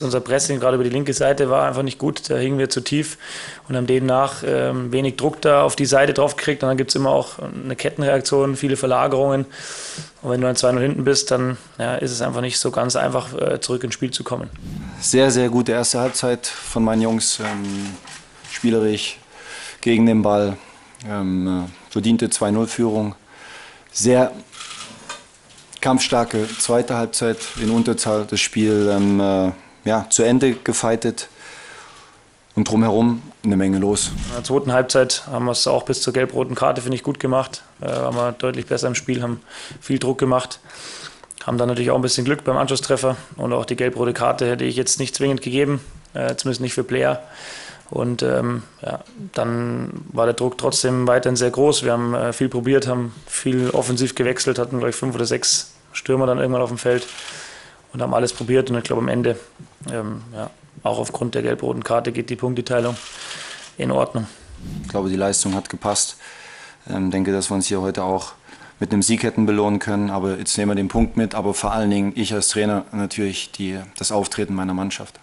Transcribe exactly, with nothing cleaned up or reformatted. Unser Pressing gerade über die linke Seite war einfach nicht gut, da hingen wir zu tief und haben demnach ähm, wenig Druck da auf die Seite drauf gekriegt und dann gibt es immer auch eine Kettenreaktion, viele Verlagerungen und wenn du dann zwei null hinten bist, dann ja, ist es einfach nicht so ganz einfach, äh, zurück ins Spiel zu kommen. Sehr, sehr gute erste Halbzeit von meinen Jungs, ähm, spielerisch gegen den Ball, ähm, verdiente zwei null Führung, sehr kampfstarke zweite Halbzeit in Unterzahl, das Spiel ähm, äh, Ja, zu Ende gefeitet und drumherum eine Menge los. In der zweiten Halbzeit haben wir es auch bis zur gelb-roten Karte, finde ich, gut gemacht. Äh, haben wir deutlich besser im Spiel, haben viel Druck gemacht. Haben dann natürlich auch ein bisschen Glück beim Anschlusstreffer. Und auch die gelb-rote Karte hätte ich jetzt nicht zwingend gegeben, äh, zumindest nicht für Plea. Und ähm, ja, dann war der Druck trotzdem weiterhin sehr groß. Wir haben äh, viel probiert, haben viel offensiv gewechselt, hatten gleich fünf oder sechs Stürmer dann irgendwann auf dem Feld. Und haben alles probiert und ich glaube am Ende, ähm, ja, auch aufgrund der gelb-roten Karte, geht die Punkteteilung in Ordnung. Ich glaube, die Leistung hat gepasst. Ich ähm, denke, dass wir uns hier heute auch mit einem Sieg hätten belohnen können. Aber jetzt nehmen wir den Punkt mit. Aber vor allen Dingen ich als Trainer natürlich die, das Auftreten meiner Mannschaft.